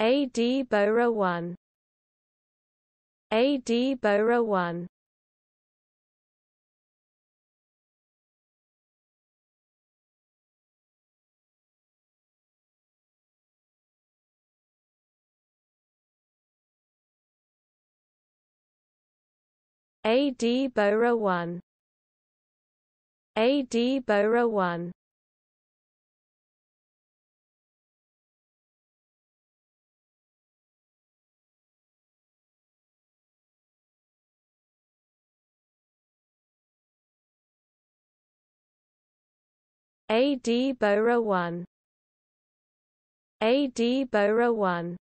ADBohra1 ADBohra1 ADBohra1 ADBohra1 ADBohra1 ADBohra1